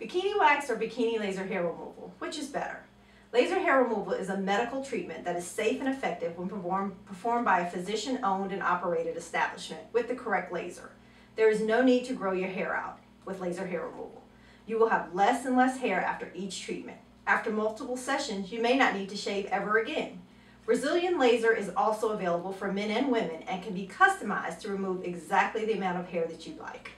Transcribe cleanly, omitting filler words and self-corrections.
Bikini wax or bikini laser hair removal, which is better? Laser hair removal is a medical treatment that is safe and effective when performed by a physician-owned and operated establishment with the correct laser. There is no need to grow your hair out with laser hair removal. You will have less and less hair after each treatment. After multiple sessions, you may not need to shave ever again. Brazilian laser is also available for men and women and can be customized to remove exactly the amount of hair that you like.